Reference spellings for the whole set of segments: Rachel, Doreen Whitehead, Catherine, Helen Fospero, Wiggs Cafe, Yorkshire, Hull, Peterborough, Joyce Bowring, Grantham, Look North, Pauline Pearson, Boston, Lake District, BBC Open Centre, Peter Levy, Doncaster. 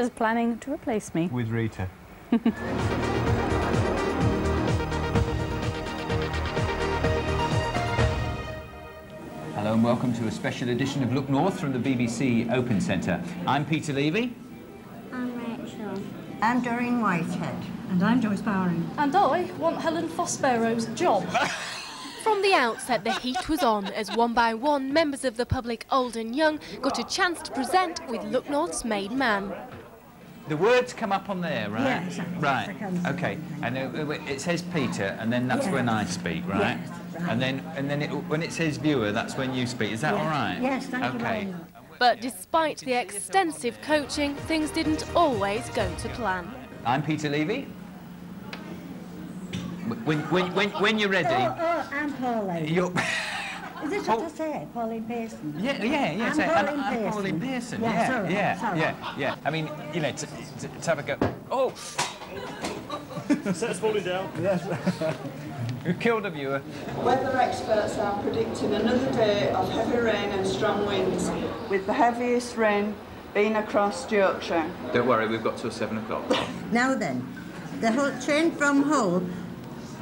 is planning to replace me. With Rita. Hello and welcome to a special edition of Look North from the BBC Open Centre. I'm Peter Levy. I'm Rachel. I'm Doreen Whitehead. And I'm Joyce Bowring. And I want Helen Fospero's job. From the outset, the heat was on as one by one members of the public, old and young, got a chance to present with Look North's made man. The words come up on there, right? Yeah, exactly. Right. Okay. And it says Peter, and then that's when I speak, right? Yes, right. And then when it says viewer, that's when you speak. Is that all right? Yes, thank you. But despite the extensive coaching, things didn't always go to plan. I'm Peter Levy. When you're ready. Oh, I'm Pauline. Is this what I said? Pauline Pearson. Yeah. I'm Pauline Pearson. Yeah. I mean, you know, to have a go. Oh. Set's falling down. You killed a viewer. Weather experts are predicting another day of heavy rain and strong winds, with the heaviest rain being across Yorkshire. Don't worry, we've got till 7 o'clock. Now then, the train from Hull,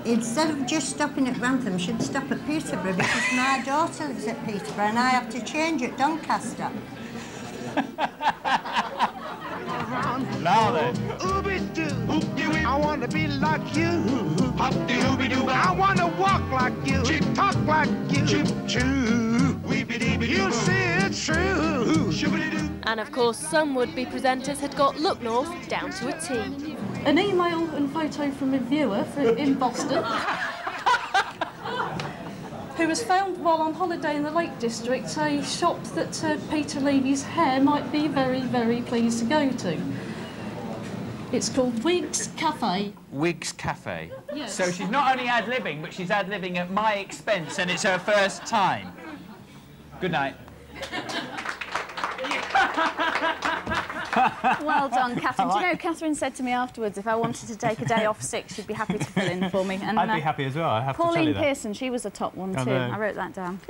instead of just stopping at Grantham, should stop at Peterborough, because my daughter lives at Peterborough and I have to change at Doncaster. Now then. I want to be like you. I want to walk like you. Talk like you. You see it's true. And of course, some would-be presenters had got Look North down to a T. An email and photo from a viewer in Boston who was found while on holiday in the Lake District, a shop that Peter Levy's hair might be very, very pleased to go to. It's called Wiggs Cafe. Wiggs Cafe. Yes. So she's not only ad-libbing, but she's ad-libbing at my expense, and it's her first time. Good night. Well done, Catherine. Do you know, Catherine said to me afterwards if I wanted to take a day off sick, she'd be happy to fill in for me. And I'd be happy as well, I have to tell you that. Pauline Pearson, she was a top one too. I wrote that down.